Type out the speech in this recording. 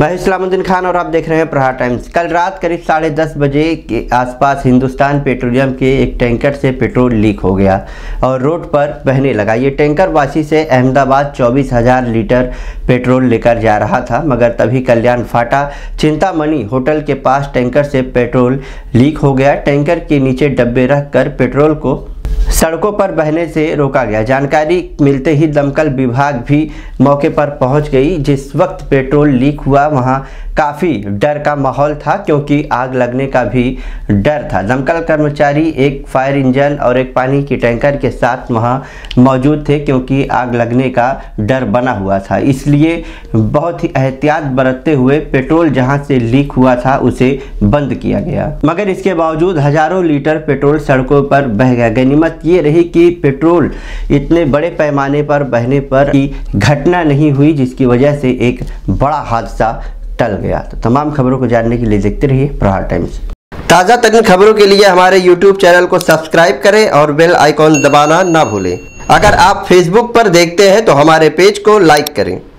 मैं इस्लामुद्दीन खान और आप देख रहे हैं प्रहार टाइम्स। कल रात करीब 10:30 बजे के आसपास हिंदुस्तान पेट्रोलियम के एक टैंकर से पेट्रोल लीक हो गया और रोड पर बहने लगा। ये टैंकर वाशी से अहमदाबाद 24,000 लीटर पेट्रोल लेकर जा रहा था, मगर तभी कल्याण फाटा चिंतामणि होटल के पास टैंकर से पेट्रोल लीक हो गया। टैंकर के नीचे डब्बे रख कर पेट्रोल को सड़कों पर बहने से रोका गया। जानकारी मिलते ही दमकल विभाग भी मौके पर पहुंच गई। जिस वक्त पेट्रोल लीक हुआ वहां काफ़ी डर का माहौल था, क्योंकि आग लगने का भी डर था। दमकल कर्मचारी एक फायर इंजन और एक पानी की टैंकर के साथ वहां मौजूद थे, क्योंकि आग लगने का डर बना हुआ था। इसलिए बहुत ही एहतियात बरतते हुए पेट्रोल जहां से लीक हुआ था उसे बंद किया गया, मगर इसके बावजूद हज़ारों लीटर पेट्रोल सड़कों पर बह गया। गनीमत ये रही कि पेट्रोल इतने बड़े पैमाने पर बहने पर की घटना नहीं हुई, जिसकी वजह से एक बड़ा हादसा टल गया। तो तमाम खबरों को जानने के लिए देखते रहिए प्रहार टाइम्स। ताज़ा तरीन खबरों के लिए हमारे YouTube चैनल को सब्सक्राइब करें और बेल आइकॉन दबाना ना भूलें। अगर आप Facebook पर देखते हैं तो हमारे पेज को लाइक करें।